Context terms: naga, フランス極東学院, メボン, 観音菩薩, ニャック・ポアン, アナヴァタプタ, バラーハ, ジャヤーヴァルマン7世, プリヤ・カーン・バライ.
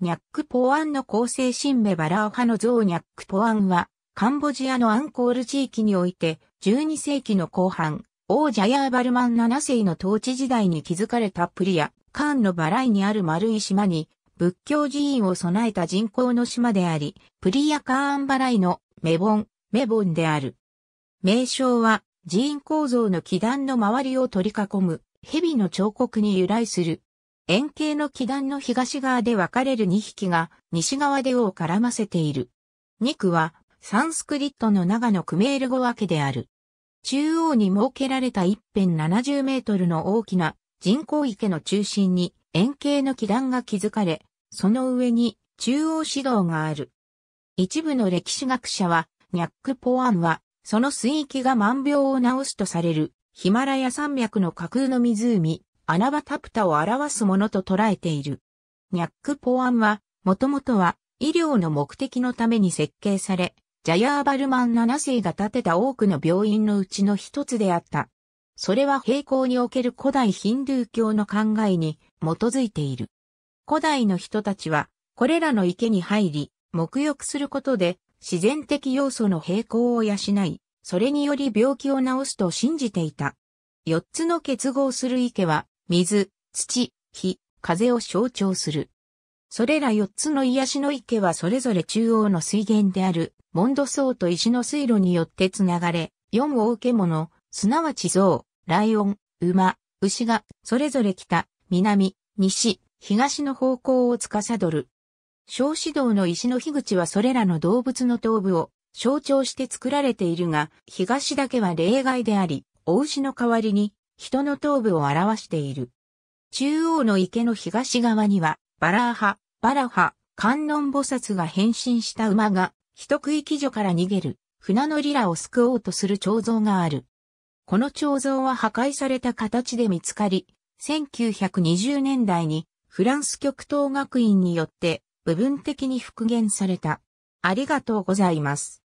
ニャックポアンの構成神メバラー派の像ニャックポアンは、カンボジアのアンコール地域において、12世紀の後半、王ジャヤーバルマン7世の統治時代に築かれたプリヤ、カーンのバライにある丸い島に、仏教寺院を備えた人工の島であり、プリヤカーンバライのメボンである。名称は、寺院構造の基壇の周りを取り囲む、蛇の彫刻に由来する。円形の基壇の東側で分かれる2匹が、西側で尾を絡ませている。2区は、サンスクリットのnagaのクメール語訳である。中央に設けられた一辺70メートルの大きな人工池の中心に円形の基壇が築かれ、その上に中央市道がある。一部の歴史学者は、ニャックポアンは、その水域が万病を治すとされるヒマラヤ山脈の架空の湖、アナバタプタを表すものと捉えている。ニャックポアンは、もともとは医療の目的のために設計され、ジャヤーバルマン7世が建てた多くの病院のうちの一つであった。それは並行における古代ヒンドゥー教の考えに基づいている。古代の人たちは、これらの池に入り、沐浴することで、自然的要素の並行を養い、それにより病気を治すと信じていた。4つの結合する池は、水、土、火、風を象徴する。それら4つの癒しの池はそれぞれ中央の水源である、モンド層と石の水路によってつながれ、4大獣、すなわち象、ライオン、馬、牛が、それぞれ北、南、西、東の方向を司る。小指導の石の樋口はそれらの動物の頭部を象徴して作られているが、東だけは例外であり、お牛の代わりに人の頭部を表している。中央の池の東側には、バラハ、観音菩薩が変身した馬が、人食い鬼女から逃げる、船乗りらを救おうとする彫像がある。この彫像は破壊された形で見つかり、1920年代にフランス極東学院によって部分的に復元された。ありがとうございます。